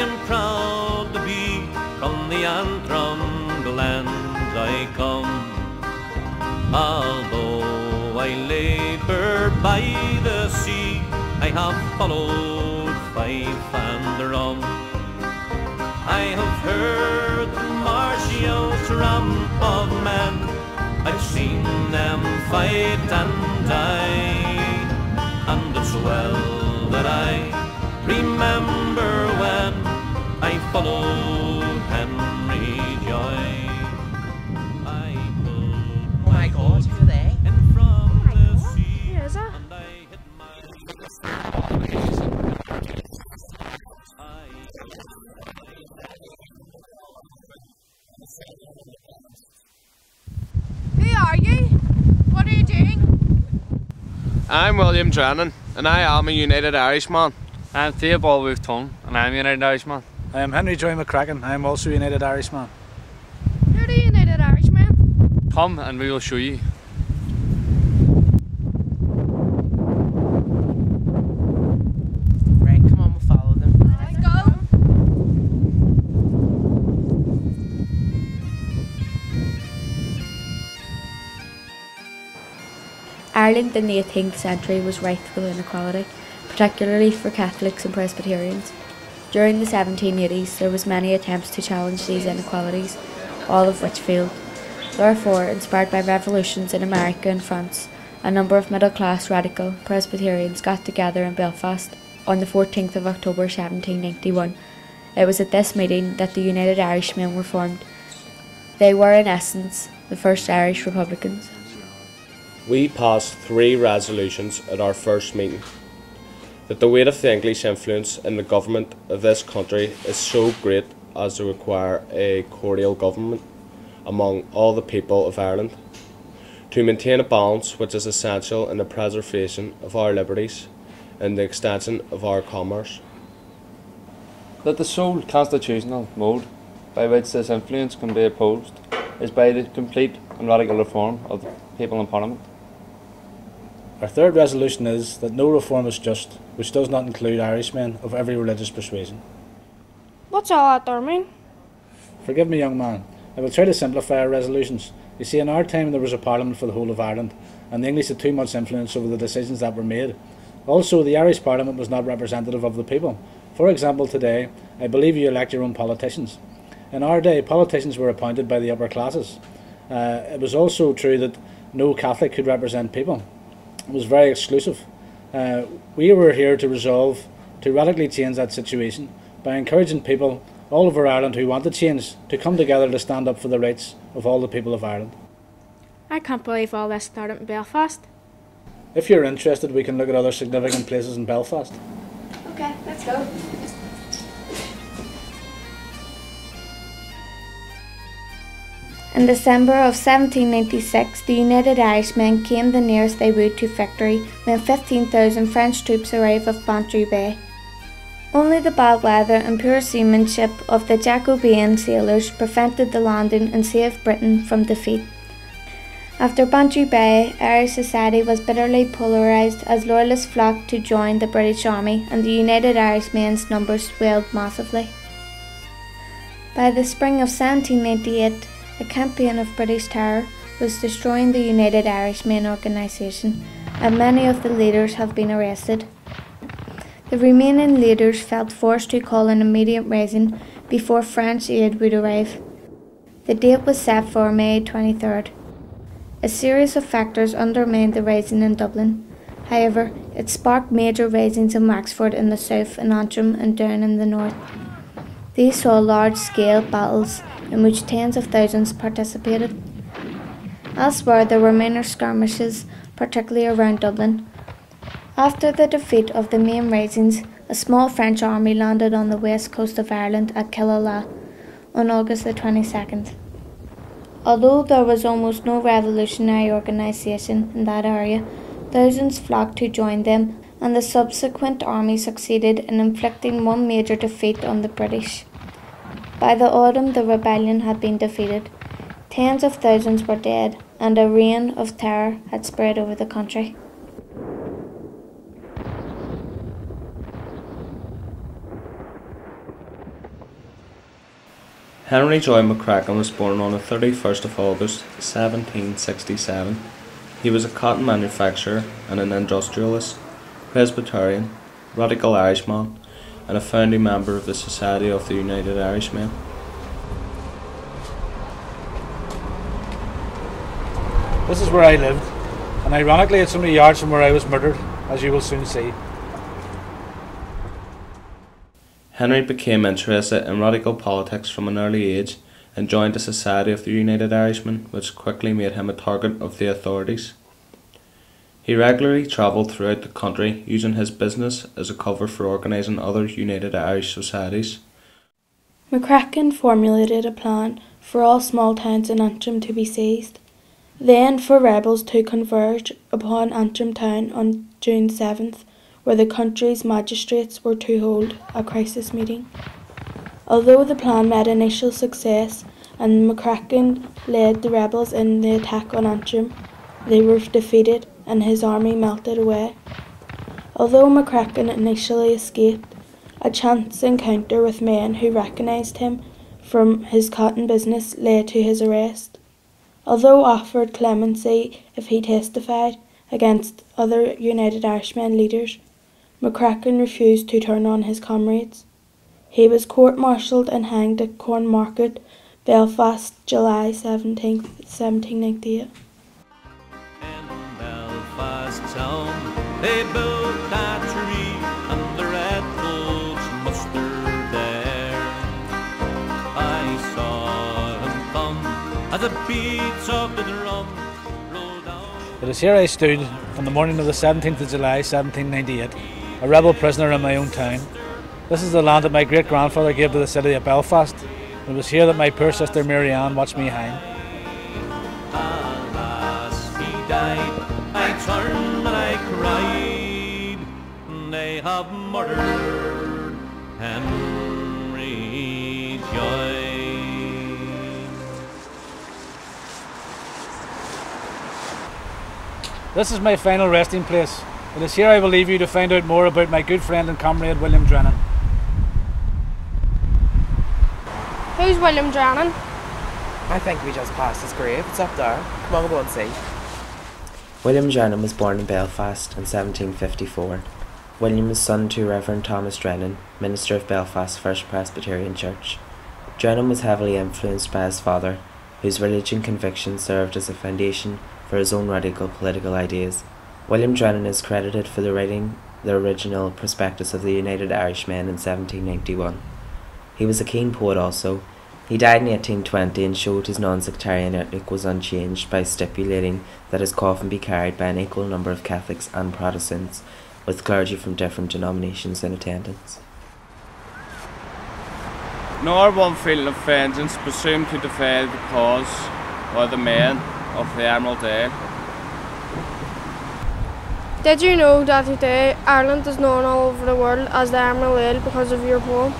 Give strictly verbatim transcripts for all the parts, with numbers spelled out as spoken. am proud to be from the Antrim, the land I come. Although I labour by the sea, I have followed fife and the rum. I have heard the martial tramp of men, I've seen them fight and die, and it's well that I remember when I followed Henry Joy. I pulled oh my God, who are they? And from oh the God. sea, and I hit my... Who are you? What are you doing? I'm William Drennan, and I am a United Irishman. I'm Theobald Wolfe Tone, and I'm a United Irishman. I am Henry Joy McCracken, I am also a United Irishman. Who are the United Irishmen? Come and we will show you. Right, come on, we'll follow them. Let's go! Ireland in the eighteenth century was rife with inequality, particularly for Catholics and Presbyterians. During the seventeen eighties there was many attempts to challenge these inequalities, all of which failed. Therefore, inspired by revolutions in America and France, a number of middle-class radical Presbyterians got together in Belfast on the fourteenth of October seventeen ninety-one. It was at this meeting that the United Irishmen were formed. They were in essence the first Irish Republicans. We passed three resolutions at our first meeting. That the weight of the English influence in the government of this country is so great as to require a cordial government among all the people of Ireland, to maintain a balance which is essential in the preservation of our liberties and the extension of our commerce. That the sole constitutional mode by which this influence can be opposed is by the complete and radical reform of the people in Parliament. Our third resolution is that no reform is just which does not include Irishmen of every religious persuasion. What's all that there mean? Forgive me, young man. I will try to simplify our resolutions. You see, in our time there was a Parliament for the whole of Ireland, and the English had too much influence over the decisions that were made. Also, the Irish Parliament was not representative of the people. For example, today, I believe you elect your own politicians. In our day, politicians were appointed by the upper classes. Uh, it was also true that no Catholic could represent people. Was very exclusive. Uh, we were here to resolve to radically change that situation by encouraging people all over Ireland who want to change to come together to stand up for the rights of all the people of Ireland. I can't believe all this started in Belfast. If you're interested, we can look at other significant places in Belfast. Okay, let's go. In December of seventeen ninety-six, the United Irishmen came the nearest they would to victory when fifteen thousand French troops arrived at Bantry Bay. Only the bad weather and poor seamanship of the Jacobean sailors prevented the landing and saved Britain from defeat. After Bantry Bay, Irish society was bitterly polarised as loyalists flocked to join the British Army, and the United Irishmen's numbers swelled massively. By the spring of seventeen ninety-eight, a campaign of British terror was destroying the United Irishmen organisation, and many of the leaders have been arrested. The remaining leaders felt forced to call an immediate rising before French aid would arrive. The date was set for May twenty-third. A series of factors undermined the rising in Dublin. However, it sparked major risings in Wexford in the south and Antrim and Down in the north. These saw large-scale battles in which tens of thousands participated. Elsewhere there were minor skirmishes, particularly around Dublin. After the defeat of the main risings, a small French army landed on the west coast of Ireland at Killala on August the twenty-second. Although there was almost no revolutionary organisation in that area, thousands flocked to join them, and the subsequent army succeeded in inflicting one major defeat on the British. By the autumn, the rebellion had been defeated. Tens of thousands were dead, and a reign of terror had spread over the country. Henry Joy McCracken was born on the thirty-first of August seventeen sixty-seven. He was a cotton manufacturer and an industrialist, Presbyterian, radical Irishman, and a founding member of the Society of the United Irishmen. This is where I lived, and ironically it's only yards from where I was murdered, as you will soon see. Henry became interested in radical politics from an early age and joined the Society of the United Irishmen, which quickly made him a target of the authorities. He regularly travelled throughout the country, using his business as a cover for organising other United Irish societies. McCracken formulated a plan for all small towns in Antrim to be seized, then for rebels to converge upon Antrim town on June seventh, where the country's magistrates were to hold a crisis meeting. Although the plan met initial success and McCracken led the rebels in the attack on Antrim, they were defeated and his army melted away. Although McCracken initially escaped, a chance encounter with men who recognised him from his cotton business led to his arrest. Although offered clemency if he testified against other United Irishmen leaders, McCracken refused to turn on his comrades. He was court-martialled and hanged at Corn Market, Belfast, July seventeenth, seventeen ninety-eight. In Belfast town, they built a tree, and the red bulls mustered there. I saw them thump at the beats of the drum. It is here I stood on the morning of the seventeenth of July, seventeen ninety-eight, a rebel prisoner in my own town. This is the land that my great-grandfather gave to the city of Belfast. It was here that my poor sister Mary Ann watched me hang. Alas, he died. I turned and I cried. They have murdered Henry Joy. This is my final resting place. It is here I will leave you to find out more about my good friend and comrade William Drennan. Who's William Drennan? I think we just passed his grave. It's up there. Come on, go and see. William Drennan was born in Belfast in seventeen fifty-four. William was son to Reverend Thomas Drennan, minister of Belfast First Presbyterian Church. Drennan was heavily influenced by his father, whose religion conviction served as a foundation for his own radical political ideas. William Drennan is credited for the writing the original prospectus of the United Irishmen in seventeen ninety-one. He was a keen poet also. He died in eighteen twenty and showed his non-sectarian outlook was unchanged by stipulating that his coffin be carried by an equal number of Catholics and Protestants, with clergy from different denominations in attendance. Nor one feeling of vengeance presumed to defend the cause or the men of the Emerald Isle. Did you know that today Ireland is known all over the world as the Emerald Isle because of your poem?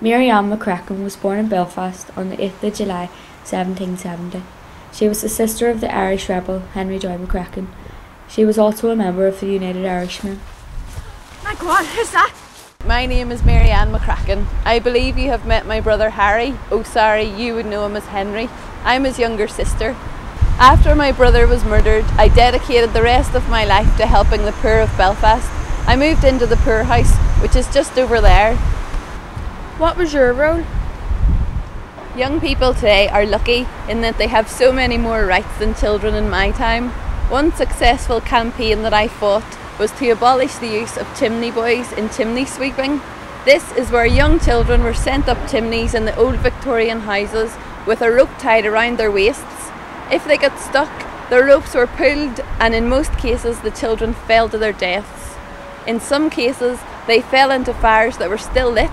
Mary Ann McCracken was born in Belfast on the eighth of July seventeen seventy. She was the sister of the Irish rebel Henry Joy McCracken. She was also a member of the United Irishmen. My God, who's that? My name is Mary Ann McCracken. I believe you have met my brother Harry. Oh sorry, you would know him as Henry. I'm his younger sister. After my brother was murdered, I dedicated the rest of my life to helping the poor of Belfast. I moved into the poor house, which is just over there. What was your role? Young people today are lucky in that they have so many more rights than children in my time. One successful campaign that I fought was to abolish the use of chimney boys in chimney sweeping. This is where young children were sent up chimneys in the old Victorian houses with a rope tied around their waists. If they got stuck, the ropes were pulled and in most cases the children fell to their deaths. In some cases they fell into fires that were still lit.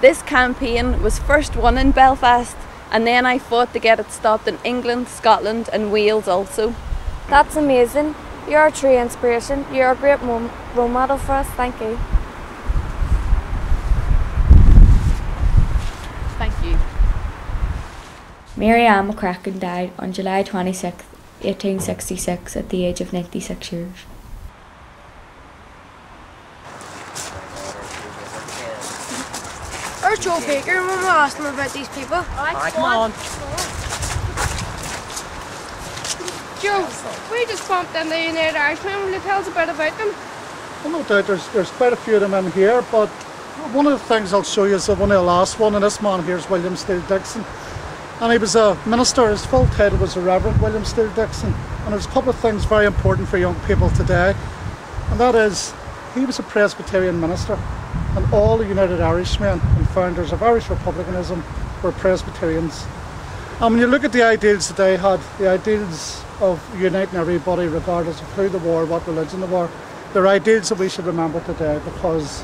This campaign was first won in Belfast and then I fought to get it stopped in England, Scotland and Wales also. That's amazing. You're a true inspiration. You're a great role model for us. Thank you. Thank you. Mary Ann McCracken died on July twenty-sixth eighteen sixty-six at the age of ninety-six years. Where's Joe Baker? Remember I asked him about these people? Alright, come on. Joe, we just bumped into the United Irishmen. Will you tell us a bit about them? Well, no doubt there's, there's quite a few of them in here, but one of the things I'll show you is one of the last one, and this man here is William Steele Dixon. And he was a minister. His full title was the Reverend William Steele Dixon. And there's a couple of things very important for young people today. And that is, he was a Presbyterian minister. And all the United Irishmen and founders of Irish Republicanism were Presbyterians. And when you look at the ideals that they had, the ideals of uniting everybody regardless of who they were, what religion they were, they're ideals that we should remember today, because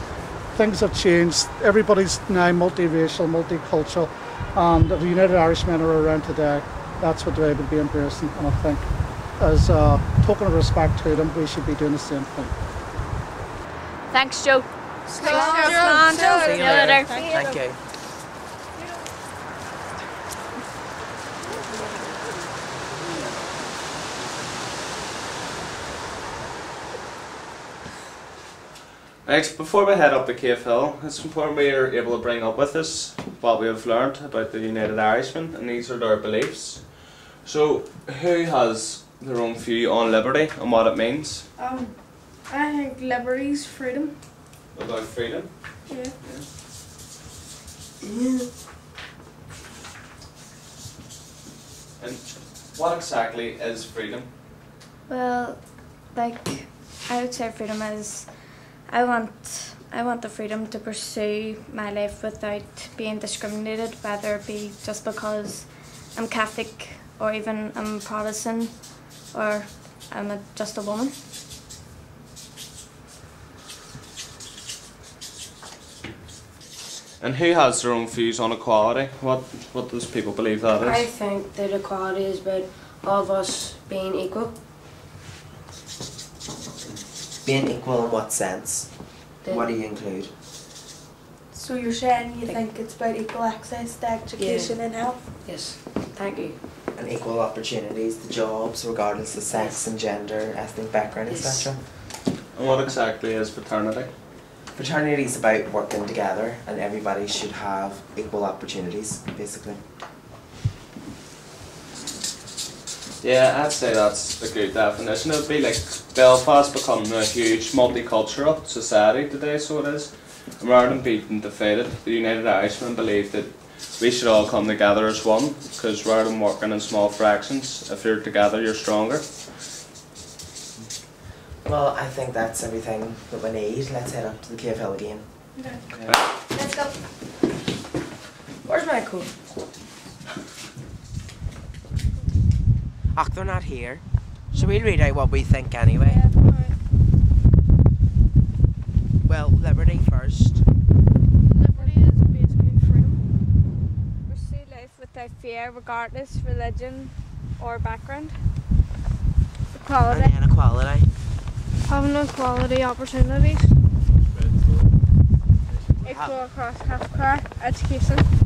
things have changed. Everybody's now multiracial, multicultural. And if the United Irishmen are around today, that's what they would be embracing, and I think as a token of respect to them, we should be doing the same thing. Thanks, Joe. Thanks, Joe. Thanks, Joe. See you later. Thank you. Next, before we head up the Cave Hill, it's important we are able to bring up with us what we have learned about the United Irishmen, and these are their beliefs. So, who has their own view on liberty and what it means? Um, I think liberty is freedom. About freedom? Yeah. Yeah. And what exactly is freedom? Well, like, I would say freedom is... I want, I want the freedom to pursue my life without being discriminated, whether it be just because I'm Catholic or even I'm Protestant or I'm a, just a woman. And who has their own views on equality? What what does people believe that is? I think that equality is about all of us being equal. Being equal in what sense? Then what do you include? So you're saying you think it's about equal access to education, yeah, and health? Yes. Thank you. And equal opportunities to jobs, regardless of sex and gender, ethnic background, yes, et cetera. And what exactly is fraternity? Fraternity is about working together, and everybody should have equal opportunities, basically. Yeah, I'd say that's a good definition. It would be like Belfast becoming a huge multicultural society today, so it is. And rather than being defeated, the United Irishmen believe that we should all come together as one, because rather than working in small fractions, if you're together, you're stronger. Well, I think that's everything that we need. Let's head up to the Cave Hill again. Okay. Okay. Let's go. Where's my coat? Ach, they're not here, so we'll read out what we think anyway. Yeah, right. Well, liberty first. Liberty is basically freedom. Pursue life without fear, regardless of religion or background. Equality. And inequality. Having equality opportunities. Equal across healthcare, education.